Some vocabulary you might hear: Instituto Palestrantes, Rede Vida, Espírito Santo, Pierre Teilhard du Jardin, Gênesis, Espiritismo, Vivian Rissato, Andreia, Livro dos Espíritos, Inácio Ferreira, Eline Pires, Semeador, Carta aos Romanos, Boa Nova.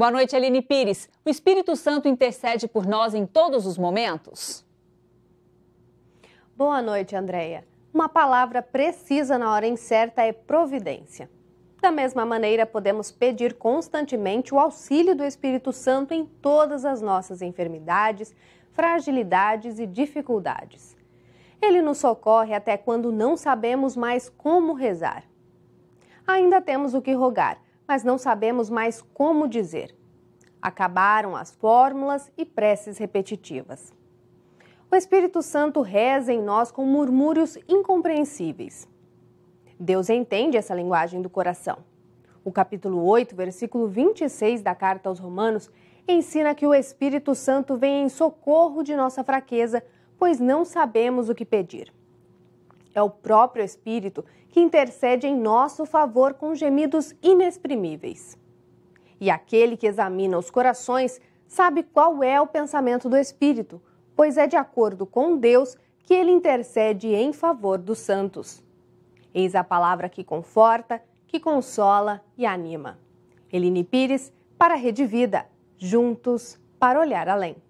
Boa noite, Eline Pires. O Espírito Santo intercede por nós em todos os momentos? Boa noite, Andreia. Uma palavra precisa na hora incerta é providência. Da mesma maneira, podemos pedir constantemente o auxílio do Espírito Santo em todas as nossas enfermidades, fragilidades e dificuldades. Ele nos socorre até quando não sabemos mais como rezar. Ainda temos o que rogar, mas não sabemos mais como dizer. Acabaram as fórmulas e preces repetitivas. O Espírito Santo reza em nós com murmúrios incompreensíveis. Deus entende essa linguagem do coração. O capítulo 8, versículo 26 da Carta aos Romanos, ensina que o Espírito Santo vem em socorro de nossa fraqueza, pois não sabemos o que pedir. É o próprio Espírito que intercede em nosso favor com gemidos inexprimíveis. E aquele que examina os corações sabe qual é o pensamento do Espírito, pois é de acordo com Deus que ele intercede em favor dos santos. Eis a palavra que conforta, que consola e anima. Eline Pires, para a Rede Vida, juntos para olhar além.